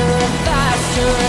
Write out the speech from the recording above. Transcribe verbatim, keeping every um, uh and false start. faster and faster.